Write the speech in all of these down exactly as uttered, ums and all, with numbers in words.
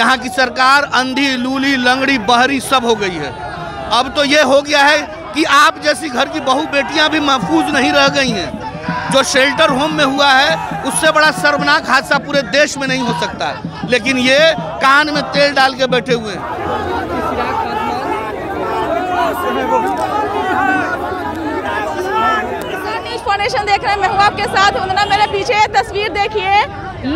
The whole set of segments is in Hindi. यहाँ की सरकार अंधी लूली लंगड़ी बहरी सब हो गई है। अब तो ये हो गया है कि आप जैसी घर की बहू बेटियाँ भी महफूज नहीं रह गई हैं। जो शेल्टर होम में हुआ है उससे बड़ा शर्मनाक हादसा पूरे देश में नहीं हो सकता है, लेकिन ये कान में तेल डाल के बैठे हुए हैं। न्यूज़ फोर नेशन देख रहे हैं, मैं हूँ आपके साथ वंदना। मेरे पीछे तस्वीर देखिए,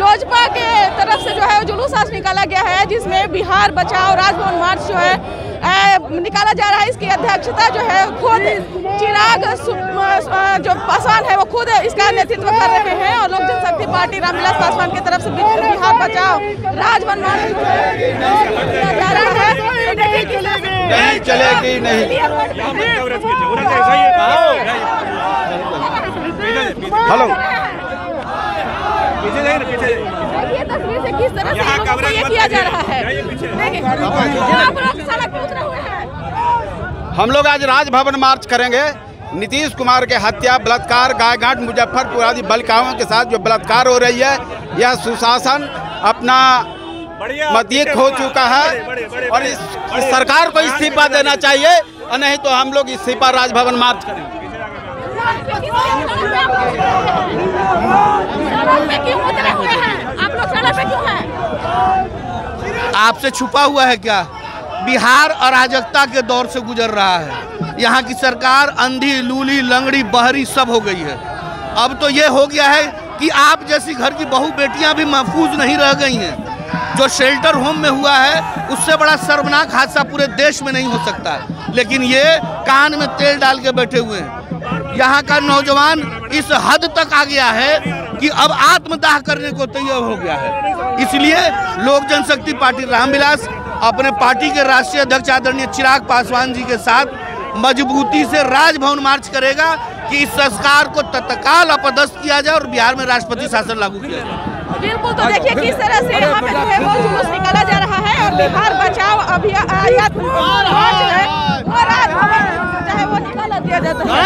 लोजपा के तरफ से जो है जुलूस आज निकाला गया है जिसमें बिहार बचाओ राजभवन मार्च जो है निकाला जा रहा है। इसकी अध्यक्षता जो है खुद चिराग जो पासवान है वो खुद इसका नेतृत्व कर रहे हैं और लोक जनशक्ति पार्टी रामविलास पासवान की तरफ से बिहार बचाओ राजभवन मार्च किया जा रहा है। नहीं चलेगी, नहीं। हेलो, ये तस्वीर से किस तरह से ये किया जा रहा है? आप लोग सड़क पे उतरे हुए हैं। हम लोग आज राजभवन मार्च करेंगे। नीतीश कुमार के हत्या, बलात्कार, गायघाट, मुजफ्फरपुर आदि बलकाओं के साथ जो बलात्कार हो रही है, यह सुशासन अपना मदीक हो चुका है और इस सरकार को इस्तीफा देना चाहिए, और नहीं तो हम लोग इस्तीफा राजभवन मार्च करेंगे। आपसे छुपा हुआ है क्या? बिहार अराजकता के दौर से गुजर रहा है। यहाँ की सरकार अंधी लूली लंगड़ी बहरी सब हो गई है। अब तो ये हो गया है कि आप जैसी घर की बहू बेटियाँ भी महफूज नहीं रह गई हैं। जो शेल्टर होम में हुआ है उससे बड़ा शर्मनाक हादसा पूरे देश में नहीं हो सकता है, लेकिन ये कान में तेल डाल के बैठे हुए हैं। यहाँ का नौजवान इस हद तक आ गया है कि अब आत्मदाह करने को तैयार हो गया है। इसलिए लोक जनशक्ति पार्टी रामविलास अपने पार्टी के राष्ट्रीय अध्यक्ष आदरणीय चिराग पासवान जी के साथ मजबूती से राजभवन मार्च करेगा कि इस संस्कार को तत्काल अपदस्थ किया जाए और बिहार में राष्ट्रपति शासन लागू किया जाए। बिल्कुल, तो देखिए किस तरह से यहाँ पे जो है वो जुलूस निकाला जा रहा है और बिहार बचाओ अभियान है वो निकाला दिया जाता है।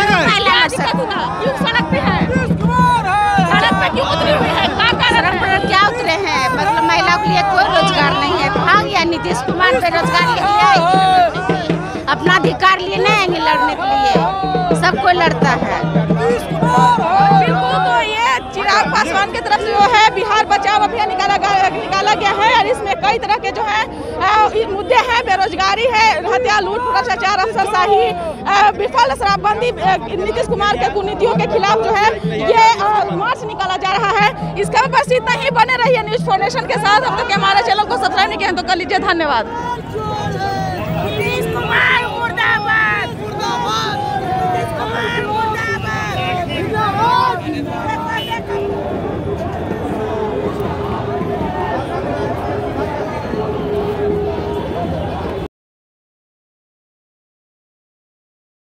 क्या उतरे हैं? मतलब महिला के लिए कोई रोजगार नहीं है। भाग गया नीतीश कुमार, बेरोजगार लेके अपना अधिकार लिए नहीं आएंगे लड़ने के लिए, सबको लड़ता है। बिल्कुल, तो ये चिराग पासवान की तरफ से जो है बिहार बचाओ अभियान निकाला निकाला गया है और इसमें कई तरह के जो है मुद्दे हैं, बेरोजगारी है, हत्या, लूट, भ्रष्टाचार, अफसरशाही, विफल शराबबंदी, नीतीश कुमार के कुनीतियों के खिलाफ जो है ये मार्च निकाला जा रहा है। इसका बस इतना ही। बने रहिए न्यूज़ फोर नेशन के साथ। अब तक हमारे चैनल को सब्सक्राइब नहीं किया तो कर लीजिए। धन्यवाद।